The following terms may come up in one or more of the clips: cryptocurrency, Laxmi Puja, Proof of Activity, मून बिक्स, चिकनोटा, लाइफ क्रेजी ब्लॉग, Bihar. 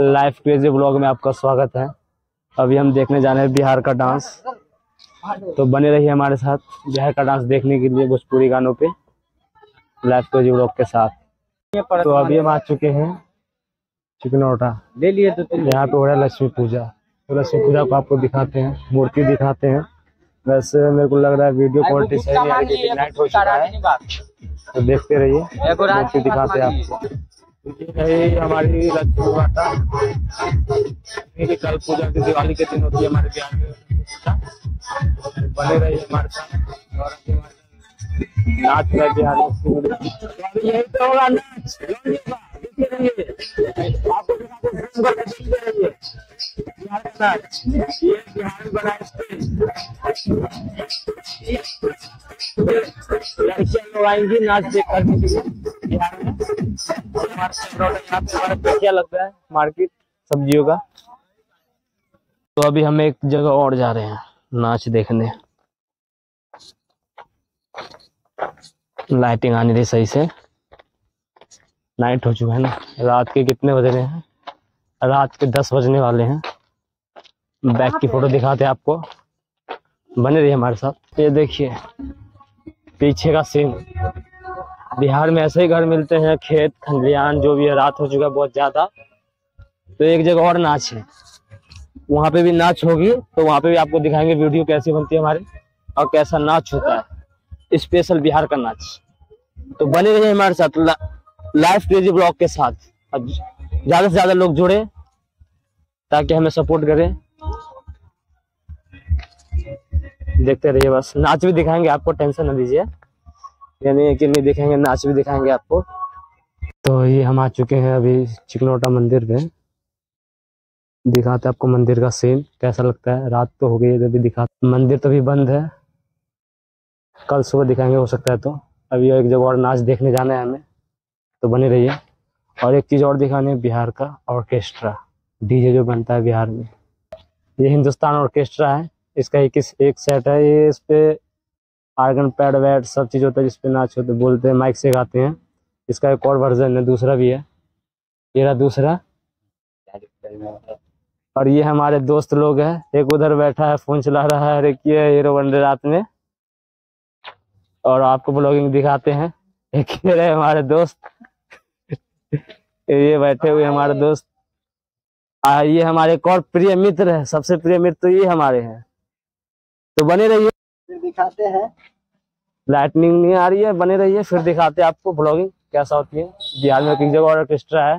लाइफ क्रेजी ब्लॉग में आपका स्वागत है। अभी हम देखने जा रहे हैं बिहार का डांस, तो बने रहिए हमारे साथ बिहार का डांस देखने के लिए भोजपुरी गानों पे लाइफ क्रेजी ब्लॉग के साथ। तो अभी हम आ चुके हैं चिकनोटा, यहाँ पे हो रहा है लक्ष्मी पूजा। तो लक्ष्मी पूजा को आपको दिखाते हैं, मूर्ति दिखाते हैं। वैसे मेरे को लग रहा है वीडियो क्वालिटी सही है, लेकिन नाइट हो चुका है, तो देखते रहिए, मूर्ति दिखाते हैं आपको। यही हमारी लक्ष्मी माता, कल पूजा की दिवाली के दिन होती है हमारे बिहार में। बने रही हमारे साथ नाच रहे बिहार लोग आएंगे नाच देख करने के लिए। बिहार में क्या लगता है मार्केट सब्जियों का। तो अभी हम एक जगह और जा रहे हैं नाच देखने। लाइटिंग आने रही सही से, नाइट हो चुका है ना। रात के कितने बज रहे हैं, रात के 10 बजने वाले हैं। बैक की फोटो दिखाते हैं आपको, बने रही हमारे साथ। ये देखिए पीछे का सीन, बिहार में ऐसे ही घर मिलते हैं, खेत खलिहान जो भी है। रात हो चुका है बहुत ज्यादा। तो एक जगह और नाच है, वहां पे भी नाच होगी, तो वहां पे भी आपको दिखाएंगे वीडियो कैसी बनती है हमारी और कैसा नाच होता है, स्पेशल बिहार का नाच। तो बने रहिए हमारे साथ लाइफ क्रेजी ब्लॉग के साथ। अब ज्यादा से ज्यादा लोग जुड़े ताकि हमें सपोर्ट करें। देखते रहिए, बस नाच भी दिखाएंगे आपको, टेंशन ना लीजिए, यानी कि नहीं दिखाएंगे, नाच भी दिखाएंगे आपको। तो ये हम आ चुके हैं अभी चिकनोटा मंदिर में। दिखाते आपको मंदिर का सीन कैसा लगता है। रात तो हो गई है, दिखाते मंदिर तो भी बंद है, कल सुबह दिखाएंगे हो सकता है। तो अभी एक जगह और नाच देखने जाना है हमें, तो बने रहिए। और एक चीज़ और दिखानी है, बिहार का ऑर्केस्ट्रा डीजे जो बनता है बिहार में। ये हिंदुस्तान ऑर्केस्ट्रा है, इसका एक सेट है। ये इस पर आर्गन पैड वैड सब चीज़ होता है, जिस पे नाच होते बोलते हैं, माइक से गाते हैं। इसका एक और वर्जन है, दूसरा भी है, ये रहा दूसरा। और ये हमारे दोस्त लोग हैं, एक उधर बैठा है फ़ोन चला रहा है, रेखिए हीरो बन रहे रात में। और आपको ब्लॉगिंग दिखाते हैं, एक ये रहे हमारे दोस्त ये बैठे हुए हमारे दोस्त, ये हमारे एक और प्रिय मित्र है, सबसे प्रिय मित्र तो ये हमारे हैं। तो बने रहिए, फिर दिखाते हैं। लाइटनिंग नहीं आ रही है, बने रहिए, फिर दिखाते हैं आपको ब्लॉगिंग कैसा होती है बिहार में। एक जगह और ऑर्केस्ट्रा है।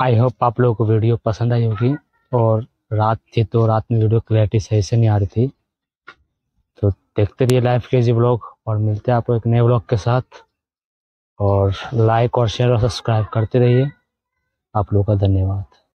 आई होप आप लोगों को वीडियो पसंद आई होगी। और रात थी तो रात में वीडियो क्लैरिटी सही से नहीं आ रही थी, तो देखते रहिए लाइफ क्रेजी ब्लॉग और मिलते हैं आपको एक नए ब्लॉग के साथ। और लाइक और शेयर और सब्सक्राइब करते रहिए। आप लोगों का धन्यवाद।